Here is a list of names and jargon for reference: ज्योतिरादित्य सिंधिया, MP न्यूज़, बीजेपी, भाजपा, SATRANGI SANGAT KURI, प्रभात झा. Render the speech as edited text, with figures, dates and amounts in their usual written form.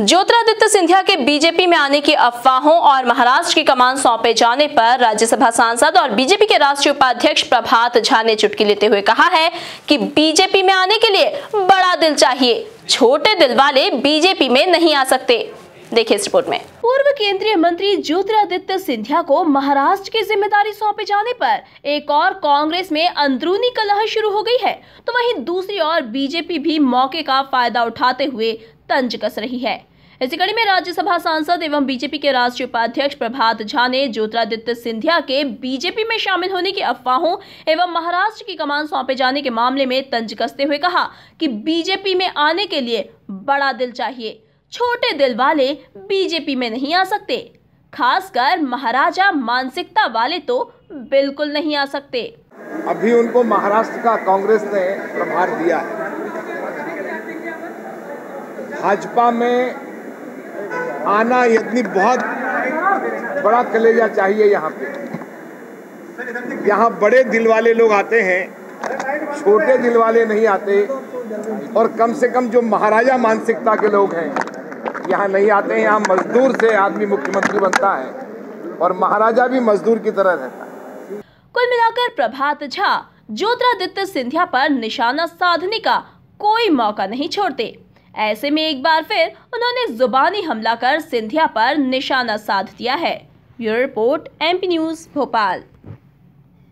ज्योतिरादित्य सिंधिया के बीजेपी में आने की अफवाहों और महाराष्ट्र की कमान सौंपे जाने पर राज्यसभा सांसद और बीजेपी के राष्ट्रीय उपाध्यक्ष प्रभात झा ने चुटकी लेते हुए कहा है कि बीजेपी में आने के लिए बड़ा दिल चाहिए, छोटे दिल वाले बीजेपी में नहीं आ सकते। देखिए इस रिपोर्ट में। पूर्व केंद्रीय मंत्री ज्योतिरादित्य सिंधिया को महाराष्ट्र की जिम्मेदारी सौंपे जाने पर एक और कांग्रेस में अंदरूनी कलह शुरू हो गई है, तो वहीं दूसरी ओर बीजेपी भी मौके का फायदा उठाते हुए तंज कस रही है। इसी कड़ी में राज्यसभा सांसद एवं बीजेपी के राष्ट्रीय उपाध्यक्ष प्रभात झा ने ज्योतिरादित्य सिंधिया के बीजेपी में शामिल होने की अफवाहों एवं महाराष्ट्र की कमान सौंपे जाने के मामले में तंज कसते हुए कहा कि बीजेपी में आने के लिए बड़ा दिल चाहिए, छोटे दिल वाले बीजेपी में नहीं आ सकते, खासकर महाराजा मानसिकता वाले तो बिल्कुल नहीं आ सकते। अभी उनको महाराष्ट्र का कांग्रेस ने प्रभार दिया है। भाजपा में आना यदि बहुत बड़ा कलेजा चाहिए। यहाँ पे बड़े दिल वाले लोग आते हैं, छोटे दिल वाले नहीं आते, और कम से कम जो महाराजा मानसिकता के लोग हैं यहाँ नहीं आते हैं। यहाँ मजदूर से आदमी मुख्यमंत्री बनता है और महाराजा भी मजदूर की तरह रहता है। कुल मिलाकर प्रभात झा ज्योतिरादित्य सिंधिया पर निशाना साधने का कोई मौका नहीं छोड़ते। ऐसे में एक बार फिर उन्होंने जुबानी हमला कर सिंधिया पर निशाना साध दिया है। Bureau report, MP न्यूज़, Bhopal.